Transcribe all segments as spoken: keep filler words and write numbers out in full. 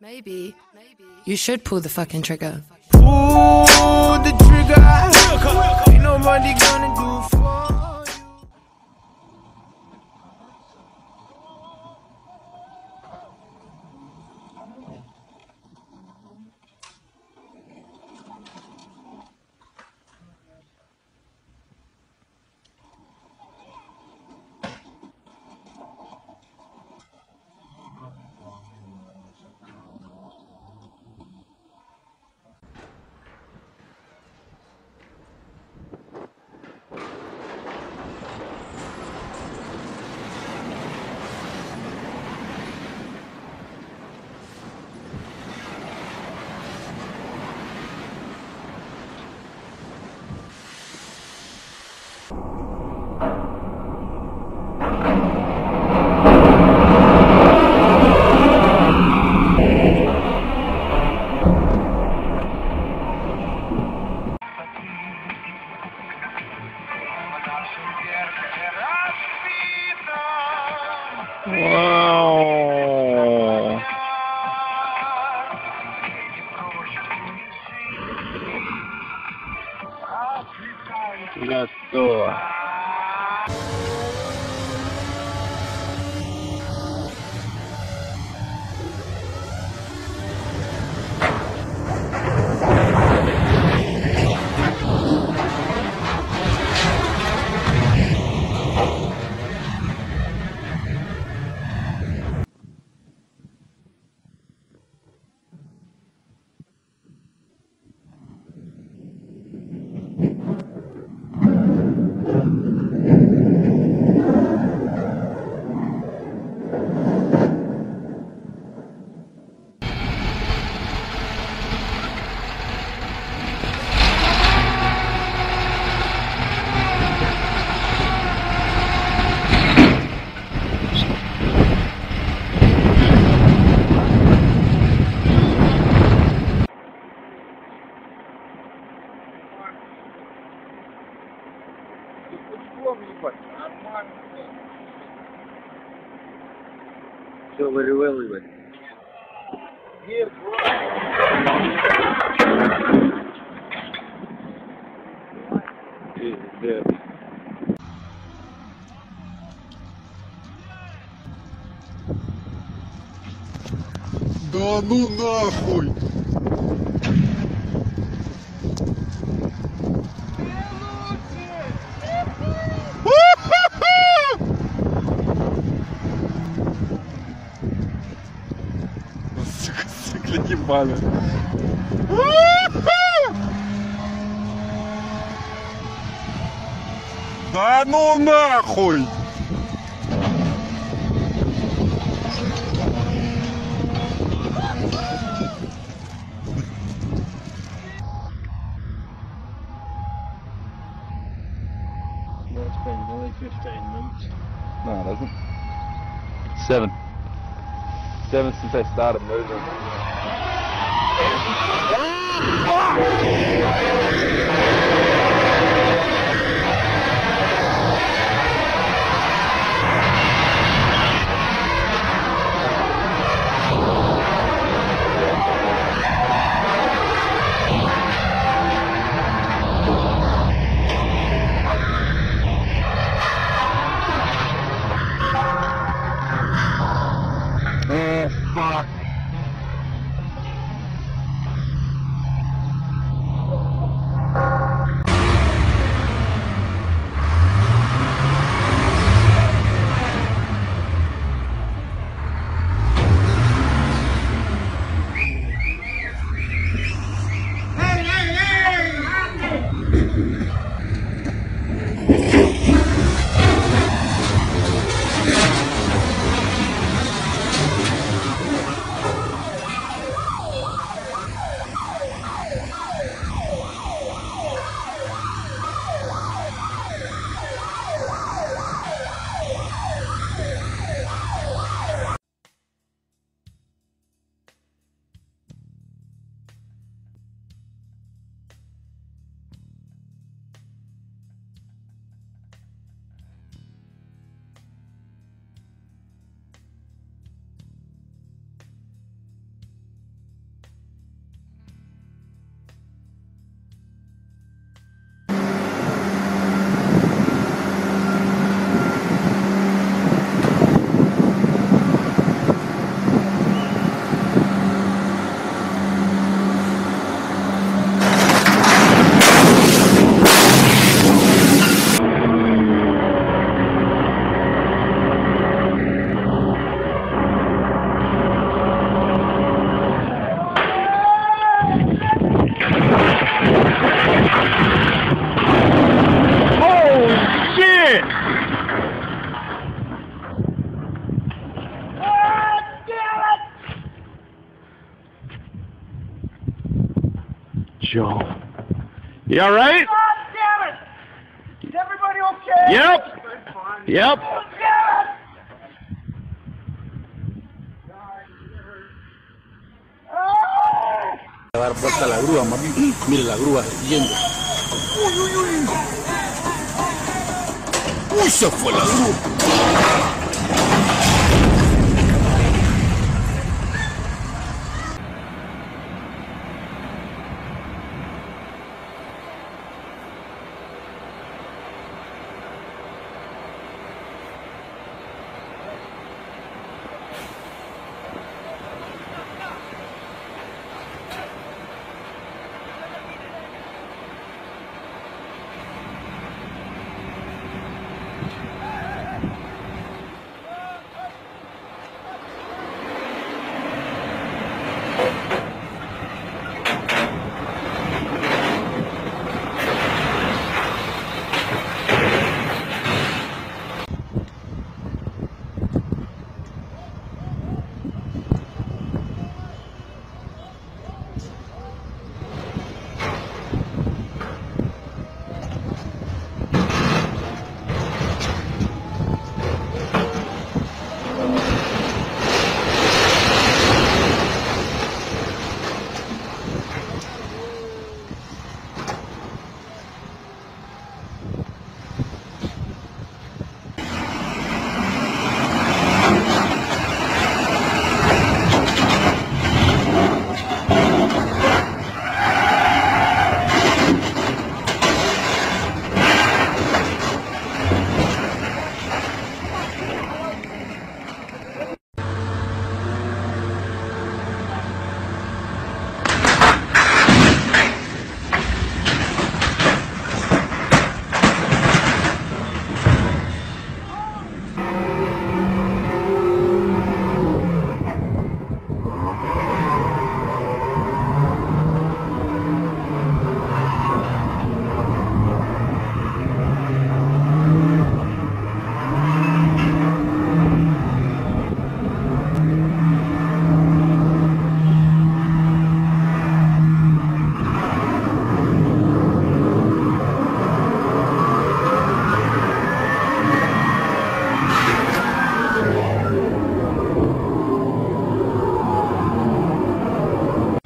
Maybe, maybe you should pull the fucking trigger. Pull the trigger. Ain't nobody gonna do for Wow. Готово. Все, волевые лыбы. Нет, брат. Да ну нахуй! Ебаный. Да ну нахуй! No, it doesn't. Seven. Seven since I started moving. Oh, fuck. Oh. Joe. You all right? God damn it! Is everybody okay? Yep. Yep. Oh, damn it! Le va a dar vuelta la grúa, mami. Mire la grúa yendo. Uy, uy, uy. Uy, se fue la grúa.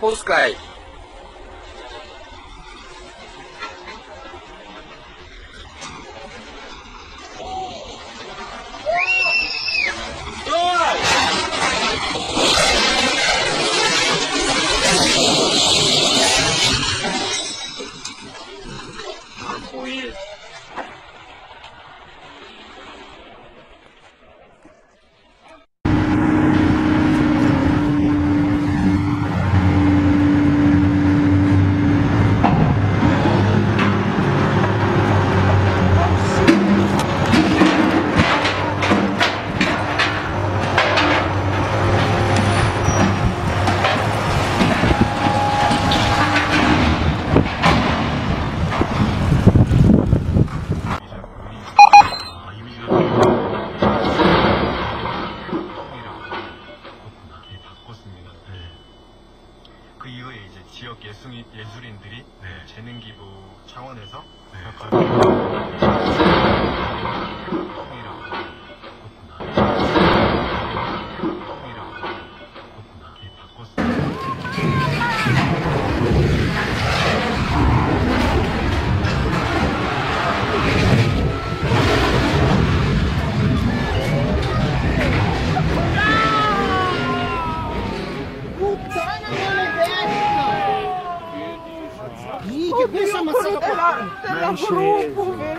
Пускай. 그 이후에 이제 지역 예술 예술인들이 네. 재능 기부 차원에서 네. Essa maçã tá na grupo, velho.